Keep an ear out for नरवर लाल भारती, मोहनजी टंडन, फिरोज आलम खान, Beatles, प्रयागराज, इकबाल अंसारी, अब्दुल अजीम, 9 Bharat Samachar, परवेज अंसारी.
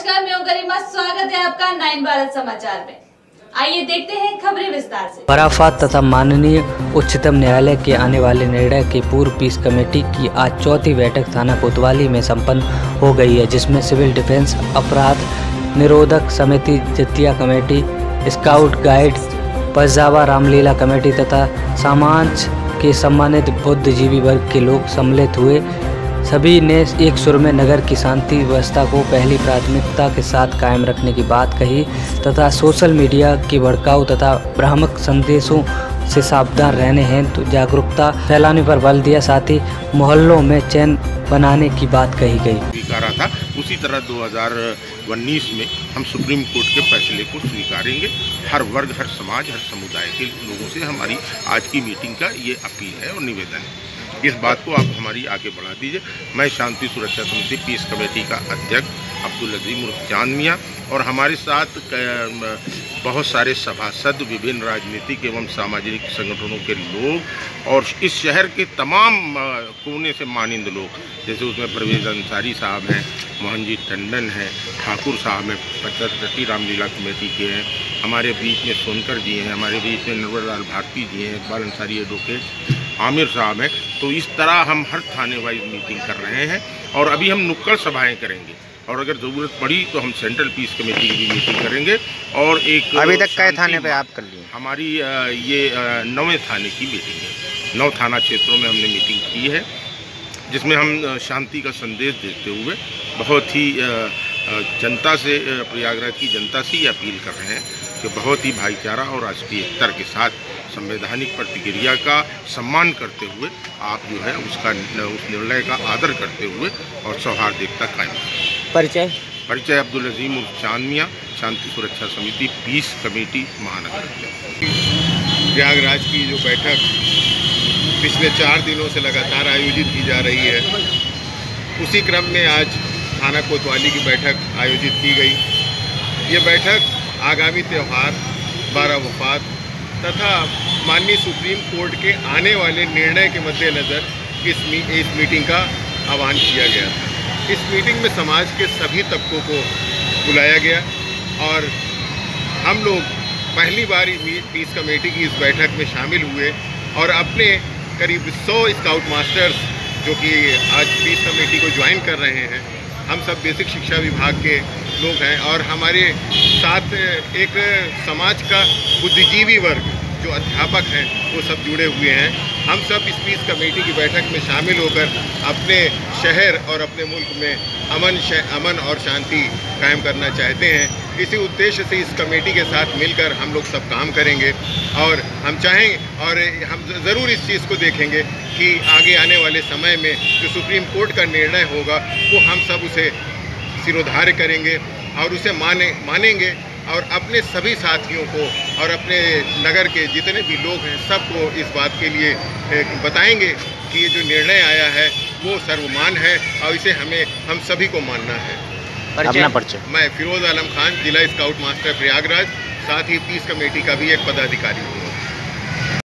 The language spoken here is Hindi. नमस्कार, मैं हूं गरिमा। स्वागत है आपका 9 भारत समाचार में। आइए देखते हैं खबरें विस्तार से। वराफत तथा माननीय उच्चतम न्यायालय के आने वाले निर्णय की पूर्व पीस कमेटी की आज चौथी बैठक थाना कोतवाली में संपन्न हो गई है, जिसमें सिविल डिफेंस, अपराध निरोधक समिति, जतिया कमेटी, स्काउट गाइड, पजावा रामलीला कमेटी तथा समाज के सम्मानित बुद्धिजीवी वर्ग के लोग सम्मिलित हुए। सभी ने एक सुर में नगर की शांति व्यवस्था को पहली प्राथमिकता के साथ कायम रखने की बात कही तथा सोशल मीडिया के भड़काऊ तथा भ्रामक संदेशों से सावधान रहने हेतु तो जागरूकता फैलाने पर बल दिया। साथ ही मोहल्लों में चैन बनाने की बात कही गई। स्वीकारा था, उसी तरह 2019 में हम सुप्रीम कोर्ट के फैसले को स्वीकारेंगे। हर वर्ग, हर समाज, हर समुदाय के लोगों से हमारी आज की मीटिंग का ये अपील है और निवेदन है। इस बात को आप हमारी आगे बढ़ा दीजिए। मैं शांति सुरक्षा समिति पीस कमेटी का अध्यक्ष अब्दुल अजीम उर्फ मियां और हमारे साथ बहुत सारे सभासद, विभिन्न राजनीतिक एवं सामाजिक संगठनों के लोग और इस शहर के तमाम कोने से मानिंद लोग, जैसे उसमें परवेज अंसारी साहब हैं, मोहनजी टंडन हैं, ठाकुर साहब हैं, पचरटी रामलीला कमेटी के हैं, हमारे बीच में सोनकर जी हैं, हमारे बीच में नरवर लाल भारती जी हैं, इकबाल अंसारी एडवोकेट, आमिर साहब हैं। तो इस तरह हम हर थाने वाइज मीटिंग कर रहे हैं और अभी हम नुक्कड़ सभाएं करेंगे और अगर ज़रूरत पड़ी तो हम सेंट्रल पीस कमेटी की भी मीटिंग करेंगे। और एक अभी तक कई थाने पे आप कर लिए? हमारी ये 9वें थाने की मीटिंग है। 9 थाना क्षेत्रों में हमने मीटिंग की है, जिसमें हम शांति का संदेश देते हुए बहुत ही जनता से, प्रयागराज की जनता से ये अपील कर रहे हैं कि बहुत ही भाईचारा और राष्ट्रीय एकता के साथ संवैधानिक प्रतिक्रिया का सम्मान करते हुए आप जो है उसका, उस निर्णय का आदर करते हुए और सौहार्द एकता कायम करें। परिचय अब्दुल अजीम उर्फ मियां, शांति सुरक्षा समिति पीस कमेटी महानगर। प्रयागराज की जो बैठक पिछले 4 दिनों से लगातार आयोजित की जा रही है, उसी क्रम में आज थाना कोतवाली की बैठक आयोजित की गई। ये बैठक आगामी त्यौहार, 12 वफात तथा माननीय सुप्रीम कोर्ट के आने वाले निर्णय के मद्देनज़र इस मीटिंग का आह्वान किया गया था। इस मीटिंग में समाज के सभी तबकों को बुलाया गया और हम लोग पहली बार पीस कमेटी की इस बैठक में शामिल हुए और अपने करीब 100 स्काउट मास्टर्स जो कि आज पीस कमेटी को ज्वाइन कर रहे हैं, हम सब बेसिक शिक्षा विभाग के लोग हैं और हमारे साथ एक समाज का बुद्धिजीवी वर्ग जो अध्यापक हैं वो सब जुड़े हुए हैं। हम सब इस पीस कमेटी की बैठक में शामिल होकर अपने शहर और अपने मुल्क में अमन और शांति कायम करना चाहते हैं। इसी उद्देश्य से इस कमेटी के साथ मिलकर हम लोग सब काम करेंगे और हम चाहें और हम ज़रूर इस चीज़ को देखेंगे कि आगे आने वाले समय में जो सुप्रीम कोर्ट का निर्णय होगा वो हम सब उसे शिरोधार्य करेंगे और उसे मानेंगे और अपने सभी साथियों को और अपने नगर के जितने भी लोग हैं सबको इस बात के लिए बताएंगे कि ये जो निर्णय आया है वो सर्वमान्य है और इसे हम सभी को मानना है। मैं फिरोज आलम खान, जिला स्काउट मास्टर प्रयागराज, साथ ही पीस कमेटी का भी एक पदाधिकारी हूँ।